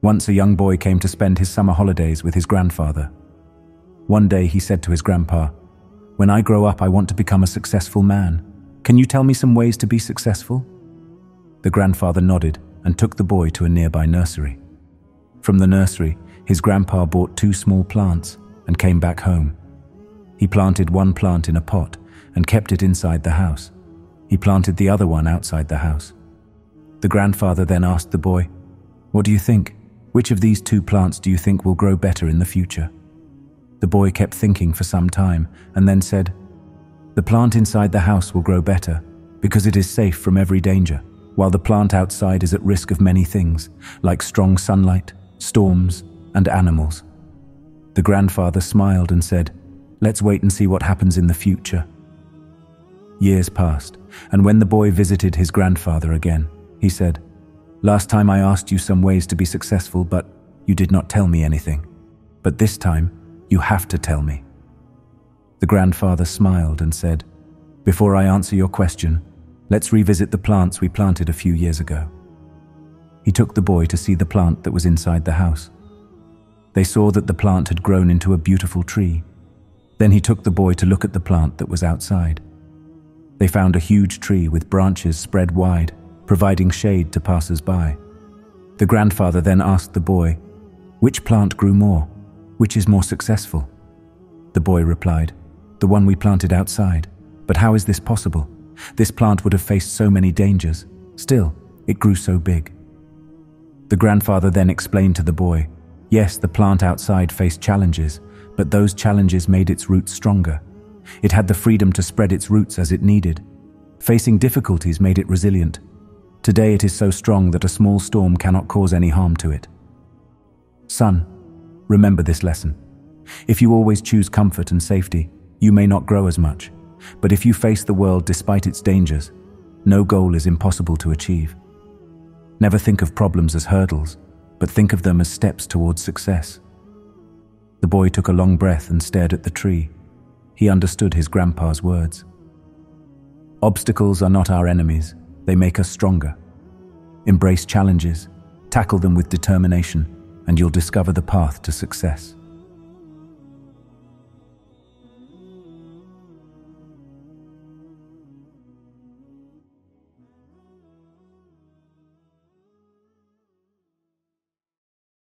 Once a young boy came to spend his summer holidays with his grandfather. One day he said to his grandpa, "When I grow up, I want to become a successful man. Can you tell me some ways to be successful?" The grandfather nodded and took the boy to a nearby nursery. From the nursery, his grandpa bought 2 small plants and came back home. He planted one plant in a pot and kept it inside the house. He planted the other one outside the house. The grandfather then asked the boy, "What do you think? Which of these 2 plants do you think will grow better in the future?" The boy kept thinking for some time and then said, "The plant inside the house will grow better because it is safe from every danger, while the plant outside is at risk of many things, like strong sunlight, storms, and animals." The grandfather smiled and said, "Let's wait and see what happens in the future." Years passed, and when the boy visited his grandfather again, he said, "Last time I asked you some ways to be successful, but you did not tell me anything. But this time, you have to tell me." The grandfather smiled and said, "Before I answer your question, let's revisit the plants we planted a few years ago." He took the boy to see the plant that was inside the house. They saw that the plant had grown into a beautiful tree. Then he took the boy to look at the plant that was outside. They found a huge tree with branches spread wide, providing shade to passers-by. The grandfather then asked the boy, "Which plant grew more? Which is more successful?" The boy replied, "The one we planted outside. But how is this possible? This plant would have faced so many dangers. Still, it grew so big." The grandfather then explained to the boy, "Yes, the plant outside faced challenges, but those challenges made its roots stronger. It had the freedom to spread its roots as it needed. Facing difficulties made it resilient. Today it is so strong that a small storm cannot cause any harm to it. Son, remember this lesson. If you always choose comfort and safety, you may not grow as much. But if you face the world despite its dangers, no goal is impossible to achieve. Never think of problems as hurdles, but think of them as steps towards success." The boy took a long breath and stared at the tree. He understood his grandpa's words. Obstacles are not our enemies, they make us stronger. Embrace challenges, tackle them with determination, and you'll discover the path to success.